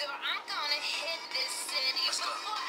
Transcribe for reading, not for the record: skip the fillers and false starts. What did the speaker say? So I'm gonna hit this city.